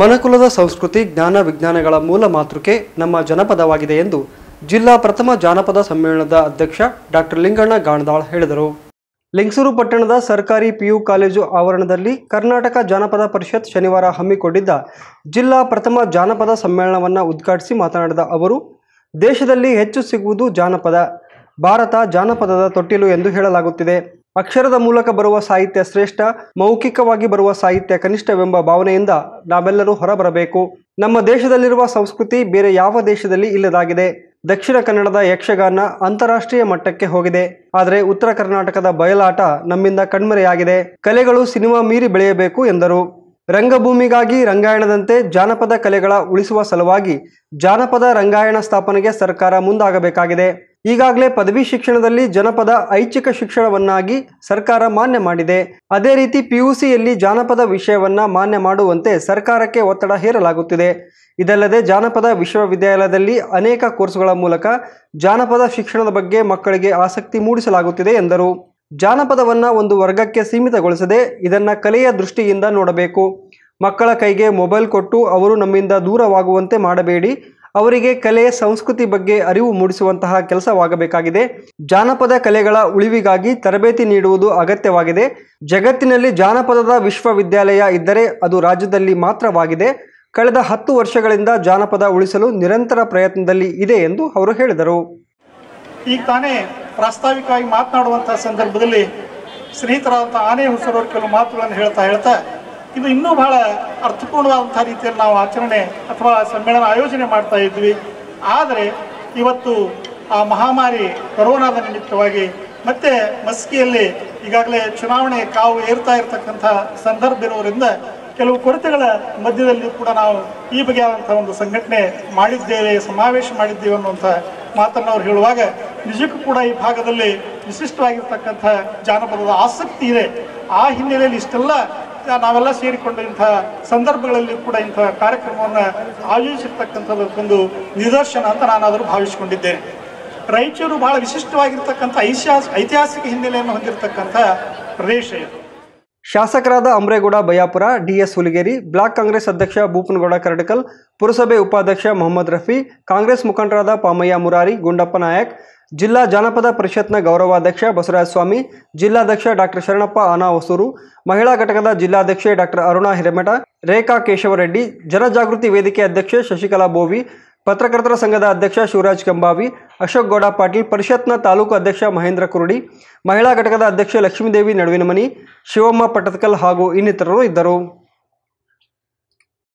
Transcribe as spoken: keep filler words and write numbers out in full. ಮನಕುಲದ ಸಂಸ್ಕೃತಿ ಜ್ಞಾನ ವಿಜ್ಞಾನಗಳ ಮೂಲ ಮಾತೃಕೆ ನಮ್ಮ ಜನಪದವಾಗಿದೆ ಎಂದು ಜಿಲ್ಲಾ ಪ್ರಥಮ ಜಾನಪದ ಸಮ್ಮೇಳನದ ಅಧ್ಯಕ್ಷ ಡಾ ಲಿಂಗಣ್ಣ ಗಾಣದಾಳ್ ಹೇಳಿದರು. ಲಿಂಗಸೂರು ಪಟ್ಟಣದ ಸರ್ಕಾರಿ ಪಿಯು ಕಾಲೇಜು ಆವರಣದಲ್ಲಿ ಕರ್ನಾಟಕ ಜಾನಪದ ಪರಿಷತ್ ಶನಿವಾರ ಹಮ್ಮಿಕೊಂಡಿದ್ದ ಜಿಲ್ಲಾ ಪ್ರಥಮ ಜಾನಪದ ಸಮ್ಮೇಳನವನ್ನು ಉದ್ಘಾಟಿಸಿ ಮಾತನಾಡಿದ ಅವರು, ದೇಶದಲ್ಲಿ ಹೆಚ್ಚು ಸಿಗುವುದು ಜಾನಪದ, ಭಾರತ ಜಾನಪದದ ತೊಟ್ಟಿಲು ಎಂದು ಹೇಳಲಾಗುತ್ತಿದೆ. ಅಕ್ಷರದ ಮೂಲಕ ಬರುವ ಸಾಹಿತ್ಯ ಶ್ರೇಷ್ಠ, ಮೌಖಿಕವಾಗಿ ಬರುವ ಸಾಹಿತ್ಯ ಕನಿಷ್ಠವೆಂಬ ಭಾವನೆಯಿಂದ ನಾವೆಲ್ಲರೂ ಹೊರಬರಬೇಕು. ನಮ್ಮ ದೇಶದಲ್ಲಿರುವ ಸಂಸ್ಕೃತಿ ಬೇರೆ ಯಾವ ದೇಶದಲ್ಲಿ ಇಲ್ಲದಾಗಿದೆ. ದಕ್ಷಿಣ ಕನ್ನಡದ ಯಕ್ಷಗಾನ ಅಂತಾರಾಷ್ಟ್ರೀಯ ಮಟ್ಟಕ್ಕೆ ಹೋಗಿದೆ, ಆದರೆ ಉತ್ತರ ಕರ್ನಾಟಕದ ಬಯಲಾಟ ನಮ್ಮಿಂದ ಕಣ್ಮರೆಯಾಗಿದೆ. ಕಲೆಗಳು ಸಿನಿಮಾ ಮೀರಿ ಬೆಳೆಯಬೇಕು ಎಂದರು. ರಂಗಭೂಮಿಗಾಗಿ ರಂಗಾಯಣದಂತೆ ಜಾನಪದ ಕಲೆಗಳ ಉಳಿಸುವ ಸಲುವಾಗಿ ಜಾನಪದ ರಂಗಾಯಣ ಸ್ಥಾಪನೆಗೆ ಸರ್ಕಾರ ಮುಂದಾಗಬೇಕಾಗಿದೆ. ಈಗಾಗಲೇ ಪದವಿ ಶಿಕ್ಷಣದಲ್ಲಿ ಜನಪದ ಐಚ್ಛಿಕ ಶಿಕ್ಷಣವನ್ನಾಗಿ ಸರ್ಕಾರ ಮಾನ್ಯ ಮಾಡಿದೆ. ಅದೇ ರೀತಿ ಪಿಯುಸಿಯಲ್ಲಿ ಜಾನಪದ ವಿಷಯವನ್ನು ಮಾನ್ಯ ಮಾಡುವಂತೆ ಸರ್ಕಾರಕ್ಕೆ ಒತ್ತಡ ಹೇರಲಾಗುತ್ತಿದೆ. ಇದಲ್ಲದೆ ಜಾನಪದ ವಿಶ್ವವಿದ್ಯಾಲಯದಲ್ಲಿ ಅನೇಕ ಕೋರ್ಸುಗಳ ಮೂಲಕ ಜಾನಪದ ಶಿಕ್ಷಣದ ಬಗ್ಗೆ ಮಕ್ಕಳಿಗೆ ಆಸಕ್ತಿ ಮೂಡಿಸಲಾಗುತ್ತಿದೆ ಎಂದರು. ಜಾನಪದವನ್ನು ಒಂದು ವರ್ಗಕ್ಕೆ ಸೀಮಿತಗೊಳಿಸದೆ ಇದನ್ನು ಕಲೆಯ ದೃಷ್ಟಿಯಿಂದ ನೋಡಬೇಕು. ಮಕ್ಕಳ ಕೈಗೆ ಮೊಬೈಲ್ ಕೊಟ್ಟು ಅವರು ನಮ್ಮಿಂದ ದೂರವಾಗುವಂತೆ ಮಾಡಬೇಡಿ. ಅವರಿಗೆ ಕಲೆ ಸಂಸ್ಕೃತಿ ಬಗ್ಗೆ ಅರಿವು ಮೂಡಿಸುವಂತಹ ಕೆಲಸವಾಗಬೇಕಾಗಿದೆ. ಜಾನಪದ ಕಲೆಗಳ ಉಳಿವಿಗಾಗಿ ತರಬೇತಿ ನೀಡುವುದು ಅಗತ್ಯವಾಗಿದೆ. ಜಗತ್ತಿನಲ್ಲಿ ಜಾನಪದದ ವಿಶ್ವವಿದ್ಯಾಲಯ ಇದ್ದರೆ ಅದು ರಾಜ್ಯದಲ್ಲಿ ಮಾತ್ರವಾಗಿದೆ. ಕಳೆದ ಹತ್ತು ವರ್ಷಗಳಿಂದ ಜಾನಪದ ಉಳಿಸಲು ನಿರಂತರ ಪ್ರಯತ್ನದಲ್ಲಿ ಇದೆ ಎಂದು ಅವರು ಹೇಳಿದರು. ಈಗ ತಾನೇ ಪ್ರಾಸ್ತಾವಿಕವಾಗಿ ಮಾತನಾಡುವಂತಹ ಸಂದರ್ಭದಲ್ಲಿ ಸ್ನೇಹಿತರಾದಂಥ ಆನೆ ಹುಸರವರು ಕೆಲವು ಮಾತುಗಳನ್ನು ಹೇಳ್ತಾ ಹೇಳ್ತಾ ಇದು ಇನ್ನೂ ಬಹಳ ಅರ್ಥಪೂರ್ಣವಾದಂಥ ರೀತಿಯಲ್ಲಿ ನಾವು ಆಚರಣೆ ಅಥವಾ ಸಮ್ಮೇಳನ ಆಯೋಜನೆ ಮಾಡ್ತಾ ಇದ್ವಿ. ಆದರೆ ಇವತ್ತು ಆ ಮಹಾಮಾರಿ ಕೊರೋನಾದ ನಿಮಿತ್ತವಾಗಿ ಮತ್ತೆ ಮಸ್ಕಿಯಲ್ಲಿ ಈಗಾಗಲೇ ಚುನಾವಣೆ ಕಾವು ಏರ್ತಾ ಇರತಕ್ಕಂಥ ಸಂದರ್ಭ ಇರುವುದರಿಂದ ಕೆಲವು ಕೊರತೆಗಳ ಮಧ್ಯದಲ್ಲಿ ಕೂಡ ನಾವು ಈ ಬಗೆಯಾದಂಥ ಒಂದು ಸಂಘಟನೆ ಮಾಡಿದ್ದೇವೆ, ಸಮಾವೇಶ ಮಾಡಿದ್ದೇವೆ ಅನ್ನುವಂಥ ಮಾತನ್ನು ಅವರು ಹೇಳುವಾಗ ನಿಜಕ್ಕೂ ಕೂಡ ಈ ಭಾಗದಲ್ಲಿ ವಿಶಿಷ್ಟವಾಗಿರ್ತಕ್ಕಂಥ ಜಾನಪದದ ಆಸಕ್ತಿ ಇದೆ. ಆ ಹಿನ್ನೆಲೆಯಲ್ಲಿ ಇಷ್ಟೆಲ್ಲ ನಾವೆಲ್ಲ ಸೇರಿಕೊಂಡು ಇಂಥ ಸಂದರ್ಭಗಳಲ್ಲಿ ಕೂಡ ಇಂಥ ಕಾರ್ಯಕ್ರಮವನ್ನು ಆಯೋಜಿಸಿರ್ತಕ್ಕಂಥದ್ದು ಒಂದು ನಿದರ್ಶನ ಅಂತ ನಾನಾದರೂ ಭಾವಿಸಿಕೊಂಡಿದ್ದೇನೆ. ರಾಯಚೂರು ಬಹಳ ವಿಶಿಷ್ಟವಾಗಿರ್ತಕ್ಕಂಥ ಐತಿಹಾಸ ಐತಿಹಾಸಿಕ ಹಿನ್ನೆಲೆಯನ್ನು ಹೊಂದಿರತಕ್ಕಂಥ ಪ್ರದೇಶ ಇದು. ಶಾಸಕರಾದ ಅಮ್ರೇಗೌಡ ಬಯಾಪುರ, ಡಿಎಸ್ ಹುಲಿಗೇರಿ, ಬ್ಲಾಕ್ ಕಾಂಗ್ರೆಸ್ ಅಧ್ಯಕ್ಷ ಬಾಪುನಗೌಡ ಕರ್ಡಕಲ್, ಪುರಸಭೆ ಉಪಾಧ್ಯಕ್ಷ ಮೊಹಮ್ಮದ್ ರಫಿ, ಕಾಂಗ್ರೆಸ್ ಮುಖಂಡರಾದ ಪಾಮಯ್ಯ ಮುರಾರಿ ಗುಂಡಪ್ಪನಾಯಕ್, ಜಿಲ್ಲಾ ಜಾನಪದ ಪರಿಷತ್ನ ಗೌರವಾಧ್ಯಕ್ಷ ಬಸುರಾಜ್ ಸ್ವಾಮಿ, ಜಿಲ್ಲಾಧ್ಯಕ್ಷ ಡಾ ಶರಣಪ್ಪ ಆನಾಹೊಸೂರು, ಮಹಿಳಾ ಘಟಕದ ಜಿಲ್ಲಾಧ್ಯಕ್ಷೆ ಡಾ ಅರುಣಾ ಹಿರೆಮೆಟಾ, ರೇಖಾ ಕೇಶವರೆಡಿ, ಜನಜಾಗೃತಿ ವೇದಿಕೆ ಅಧ್ಯಕ್ಷೆ ಶಶಿಕಲಾ ಬೋವಿ, ಪತ್ರಕರ್ತರ ಸಂಘದ ಅಧ್ಯಕ್ಷ ಶಿವರಾಜ್ ಕಂಬಾವಿ, ಅಶೋಕ್ ಗೋಡಾಪಾಟೀಲ್, ಪರಿಷತ್ನ ತಾಲೂಕು ಅಧ್ಯಕ್ಷ ಮಹೇಂದ್ರ ಕುರುಡಿ, ಮಹಿಳಾ ಘಟಕದ ಅಧ್ಯಕ್ಷೆ ಲಕ್ಷ್ಮೀದೇವಿ ನಡವಿನಮನಿ, ಶಿವಮ್ಮ ಪಟದಕಲ್ ಹಾಗೂ ಇನ್ನಿತರರು ಇದ್ದರು.